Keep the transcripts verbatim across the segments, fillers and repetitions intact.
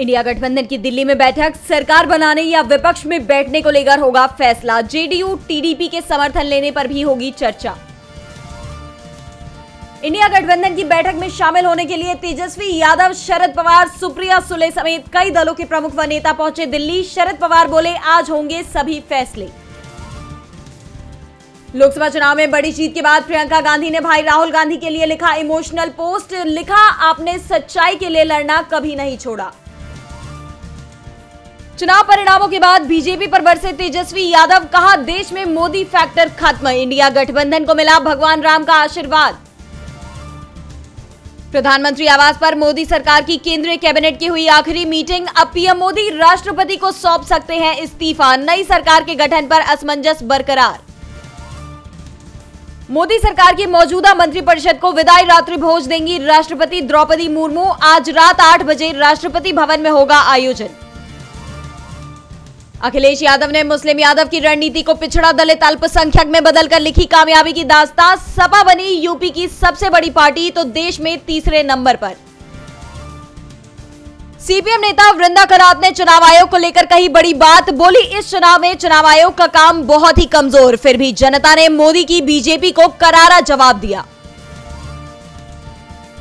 India गठबंधन की दिल्ली में बैठक, सरकार बनाने या विपक्ष में बैठने को लेकर होगा फैसला। जेडीयू टीडीपी के समर्थन लेने पर भी होगी चर्चा। इंडिया गठबंधन की बैठक में शामिल होने के लिए तेजस्वी यादव, शरद पवार, सुप्रिया सुले समेत कई दलों के प्रमुख व नेता पहुंचे दिल्ली। शरद पवार बोले, आज होंगे सभी फैसले। लोकसभा चुनाव में बड़ी जीत के बाद प्रियंका गांधी ने भाई राहुल गांधी के लिए लिखा इमोशनल पोस्ट। लिखा, आपने सच्चाई के लिए लड़ना कभी नहीं छोड़ा। चुनाव परिणामों के बाद बीजेपी पर बरसे तेजस्वी यादव, कहा देश में मोदी फैक्टर खत्म। इंडिया गठबंधन को मिला भगवान राम का आशीर्वाद। प्रधानमंत्री आवास पर मोदी सरकार की केंद्रीय कैबिनेट की हुई आखिरी मीटिंग। अब पीएम मोदी राष्ट्रपति को सौंप सकते हैं इस्तीफा। नई सरकार के गठन पर असमंजस बरकरार। मोदी सरकार की मौजूदा मंत्रिपरिषद को विदाई रात्रि भोज देंगी राष्ट्रपति द्रौपदी मुर्मू। आज रात आठ बजे राष्ट्रपति भवन में होगा आयोजन। अखिलेश यादव ने मुस्लिम यादव की रणनीति को पिछड़ा दलित अल्पसंख्यक में बदलकर लिखी कामयाबी की दास्तां। सपा बनी यूपी की सबसे बड़ी पार्टी तो देश में तीसरे नंबर पर। सीपीएम नेता वृंदा करात ने चुनाव आयोग को लेकर कही बड़ी बात। बोली, इस चुनाव में चुनाव आयोग का काम बहुत ही कमजोर। फिर भी जनता ने मोदी की बीजेपी को करारा जवाब दिया।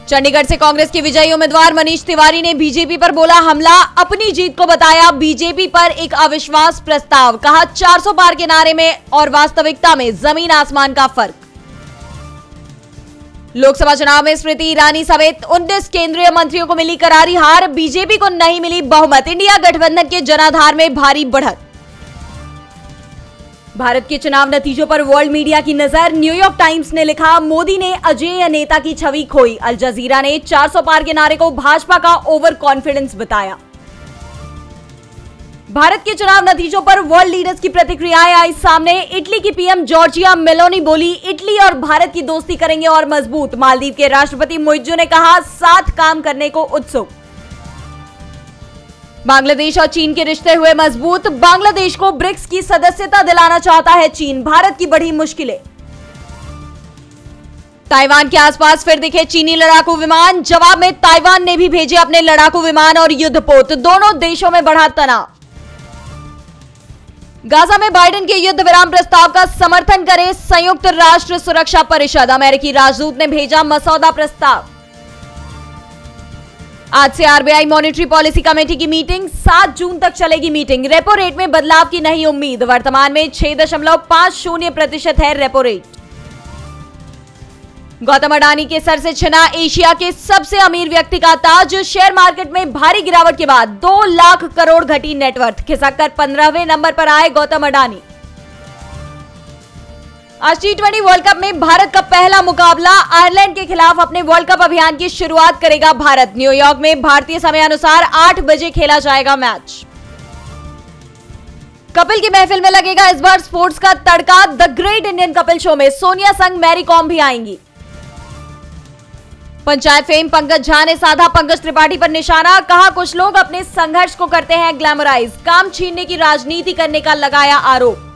चंडीगढ़ से कांग्रेस के विजयी उम्मीदवार मनीष तिवारी ने बीजेपी पर बोला हमला। अपनी जीत को बताया बीजेपी पर एक अविश्वास प्रस्ताव। कहा चार सौ पार के नारे में और वास्तविकता में जमीन आसमान का फर्क। लोकसभा चुनाव में स्मृति ईरानी समेत उन्नीस केंद्रीय मंत्रियों को मिली करारी हार। बीजेपी को नहीं मिली बहुमत। इंडिया गठबंधन के जनाधार में भारी बढ़त। भारत के चुनाव नतीजों पर वर्ल्ड मीडिया की नजर। न्यूयॉर्क टाइम्स ने लिखा, मोदी ने अजेय नेता की छवि खोई। अल जजीरा ने चार सौ पार के नारे को भाजपा का ओवर कॉन्फिडेंस बताया। भारत के चुनाव नतीजों पर वर्ल्ड लीडर्स की प्रतिक्रियाएं आई सामने। इटली की पीएम जॉर्जिया मेलोनी बोली, इटली और भारत की दोस्ती करेंगे और मजबूत। मालदीव के राष्ट्रपति मुइज्जो ने कहा, साथ काम करने को उत्सुक। बांग्लादेश और चीन के रिश्ते हुए मजबूत। बांग्लादेश को ब्रिक्स की सदस्यता दिलाना चाहता है चीन। भारत की बढ़ी मुश्किलें। ताइवान के आसपास फिर दिखे चीनी लड़ाकू विमान। जवाब में ताइवान ने भी भेजे अपने लड़ाकू विमान और युद्धपोत। दोनों देशों में बढ़ा तनाव। गाजा में बाइडन के युद्ध विराम प्रस्ताव का समर्थन करे संयुक्त राष्ट्र सुरक्षा परिषद। अमेरिकी राजदूत ने भेजा मसौदा प्रस्ताव। आज से आरबीआई मॉनेटरी पॉलिसी कमेटी की मीटिंग। सात जून तक चलेगी मीटिंग। रेपो रेट में बदलाव की नहीं उम्मीद। वर्तमान में छह दशमलव पांच शून्य प्रतिशत है रेपो रेट। गौतम अडानी के सर से छिना एशिया के सबसे अमीर व्यक्ति का ताज। शेयर मार्केट में भारी गिरावट के बाद दो लाख करोड़ घटी नेटवर्थ। खिसककर पंद्रहवें नंबर पर आए गौतम अडानी। आज टी ट्वेंटी वर्ल्ड कप में भारत का पहला मुकाबला। आयरलैंड के खिलाफ अपने वर्ल्ड कप अभियान की शुरुआत करेगा भारत। न्यूयॉर्क में भारतीय समय अनुसार आठ बजे खेला जाएगा मैच। कपिल की महफिल में लगेगा इस बार स्पोर्ट्स का तड़का। The great Indian Kapil show में सोनिया संग मैरी कॉम भी आएंगी। पंचायत फेम पंकज झा ने साधा पंकज त्रिपाठी पर निशाना। कहा, कुछ लोग अपने संघर्ष को करते हैं ग्लैमराइज। काम छीनने की राजनीति करने का लगाया आरोप।